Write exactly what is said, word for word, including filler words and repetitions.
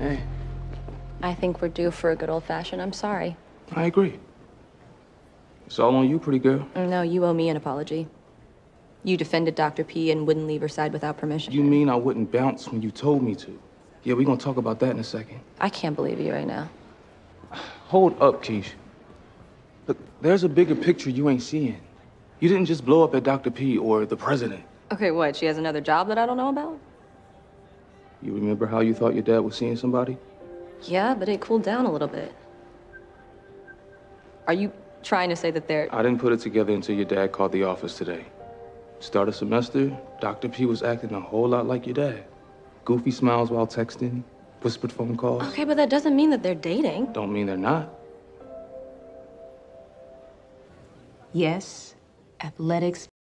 Hey. I think we're due for a good old-fashioned I'm sorry. I agree. It's all on you, pretty girl. No, you owe me an apology. You defended Doctor P and wouldn't leave her side without permission. You mean I wouldn't bounce when you told me to? Yeah, we're gonna talk about that in a second. I can't believe you right now. Hold up, Keish. Look, there's a bigger picture you ain't seeing. You didn't just blow up at Doctor P or the president. Okay, what, she has another job that I don't know about? You remember how you thought your dad was seeing somebody? Yeah, but it cooled down a little bit. Are you trying to say that they're... I didn't put it together until your dad called the office today. Start of semester, Doctor P was acting a whole lot like your dad. Goofy smiles while texting, whispered phone calls. Okay, but that doesn't mean that they're dating. Don't mean they're not. Yes, athletics